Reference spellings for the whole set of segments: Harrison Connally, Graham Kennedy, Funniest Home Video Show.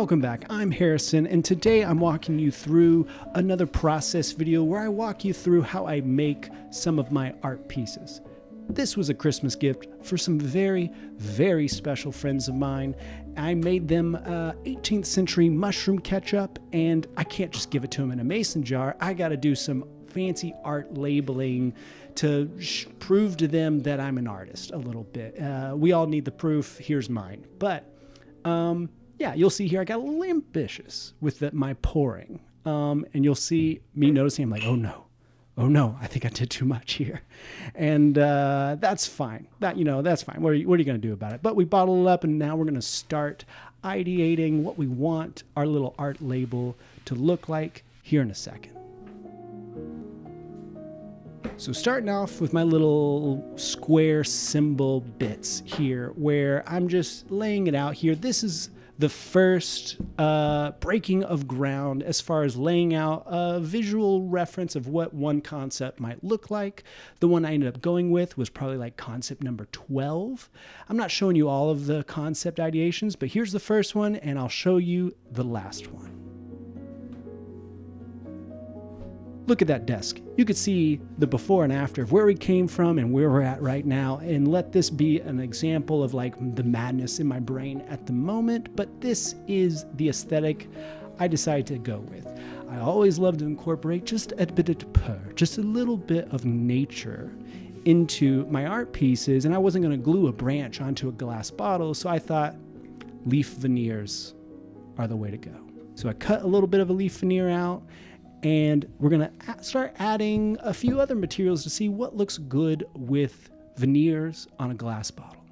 Welcome back, I'm Harrison, and today I'm walking you through another process video where I walk you through how I make some of my art pieces. This was a Christmas gift for some very, very special friends of mine. I made them 18th century mushroom ketchup, and I can't just give it to them in a mason jar. I gotta do some fancy art labeling to prove to them that I'm an artist a little bit. We all need the proof, here's mine. But yeah, you'll see here I got a little ambitious with my pouring. And you'll see me noticing, I'm like, oh no, I think I did too much here. And that's fine. That's fine. What are you gonna do about it? But we bottled it up, and now we're gonna start ideating what we want our little art label to look like here in a second. So starting off with my little square symbol bits here, where I'm just laying it out here. This is the first breaking of ground as far as laying out a visual reference of what one concept might look like. The one I ended up going with was probably like concept number 12. I'm not showing you all of the concept ideations, but here's the first one, and I'll show you the last one. Look at that desk. You could see the before and after of where we came from and where we're at right now, and let this be an example of like the madness in my brain at the moment, but this is the aesthetic I decided to go with. I always love to incorporate just a bit of purr, just a little bit of nature into my art pieces, and I wasn't gonna glue a branch onto a glass bottle, so I thought leaf veneers are the way to go. So I cut a little bit of a leaf veneer out, and we're gonna start adding a few other materials to see what looks good with veneers on a glass bottle.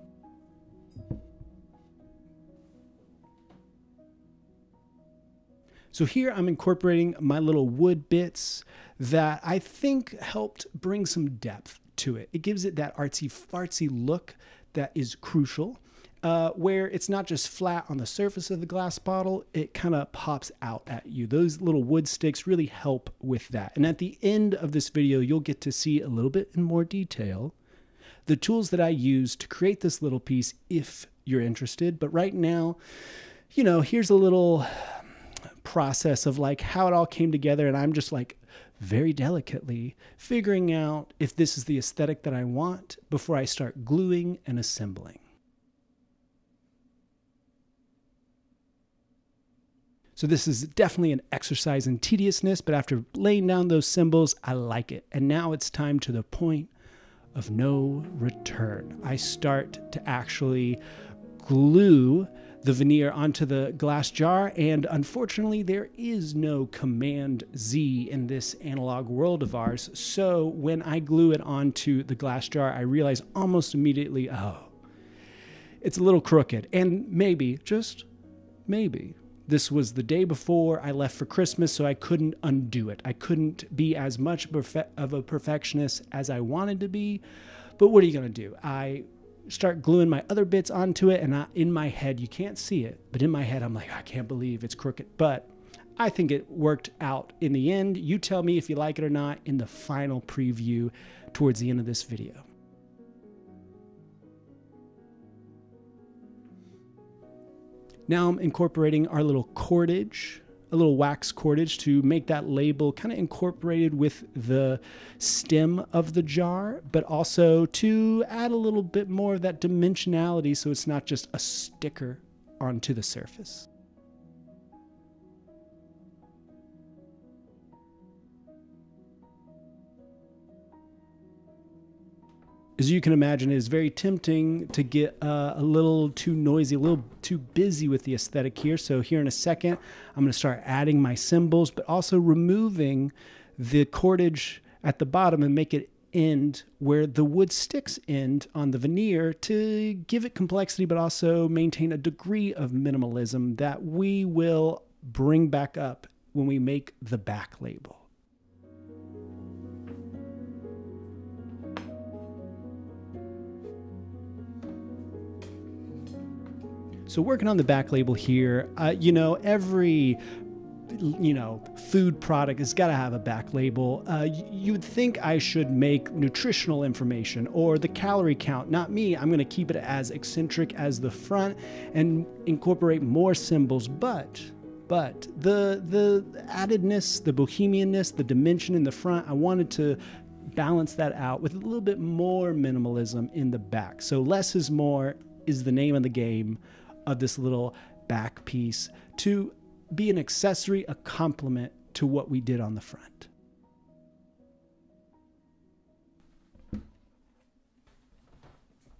So here I'm incorporating my little wood bits that I think helped bring some depth to it. It gives it that artsy-fartsy look that is crucial. Where it's not just flat on the surface of the glass bottle, it kind of pops out at you. Those little wood sticks really help with that. And at the end of this video, you'll get to see a little bit in more detail the tools that I use to create this little piece if you're interested. But right now, you know, here's a little process of like how it all came together, and I'm just like very delicately figuring out if this is the aesthetic that I want before I start gluing and assembling. So this is definitely an exercise in tediousness, but after laying down those symbols, I like it. And now it's time to the point of no return. I start to actually glue the veneer onto the glass jar, and unfortunately there is no Command Z in this analog world of ours. So when I glue it onto the glass jar, I realize almost immediately, oh, it's a little crooked. And maybe, just maybe, this was the day before I left for Christmas, so I couldn't undo it. I couldn't be as much of a perfectionist as I wanted to be, but what are you gonna do? I start gluing my other bits onto it, and in my head, you can't see it, but in my head, I'm like, I can't believe it's crooked, but I think it worked out in the end. You tell me if you like it or not in the final preview towards the end of this video. Now I'm incorporating our little cordage, a little wax cordage, to make that label kind of incorporated with the stem of the jar, but also to add a little bit more of that dimensionality so it's not just a sticker onto the surface. As you can imagine, it is very tempting to get a little too noisy, a little too busy with the aesthetic here. So here in a second, I'm gonna start adding my symbols, but also removing the cordage at the bottom and make it end where the wood sticks end on the veneer to give it complexity, but also maintain a degree of minimalism that we will bring back up when we make the back label. So working on the back label here, every you know, food product, it's got to have a back label. You'd think I should make nutritional information or the calorie count. Not me. I'm going to keep it as eccentric as the front and incorporate more symbols. But the addedness, the bohemianness, the dimension in the front, I wanted to balance that out with a little bit more minimalism in the back. So less is more is the name of the game of this little back piece, to be an accessory, a complement to what we did on the front.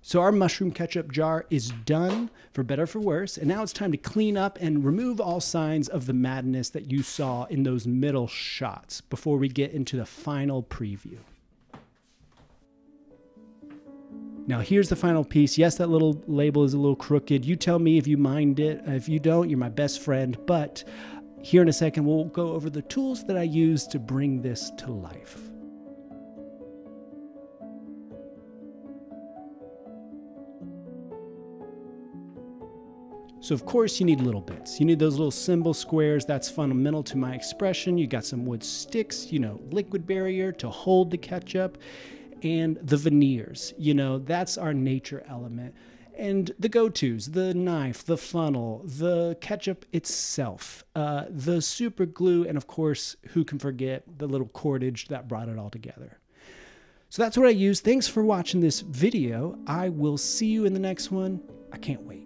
So our mushroom ketchup jar is done, for better or for worse, and now it's time to clean up and remove all signs of the madness that you saw in those middle shots before we get into the final preview. Now here's the final piece. Yes, that little label is a little crooked. You tell me if you mind it. If you don't, you're my best friend. But here in a second, we'll go over the tools that I use to bring this to life. So of course you need little bits. You need those little symbol squares. That's fundamental to my expression. You got some wood sticks, you know, liquid barrier to hold the ketchup. And the veneers, you know, that's our nature element. And the go-tos, the knife, the funnel, the ketchup itself, the super glue, and of course, who can forget the little cordage that brought it all together. So that's what I use. Thanks for watching this video. I will see you in the next one. I can't wait.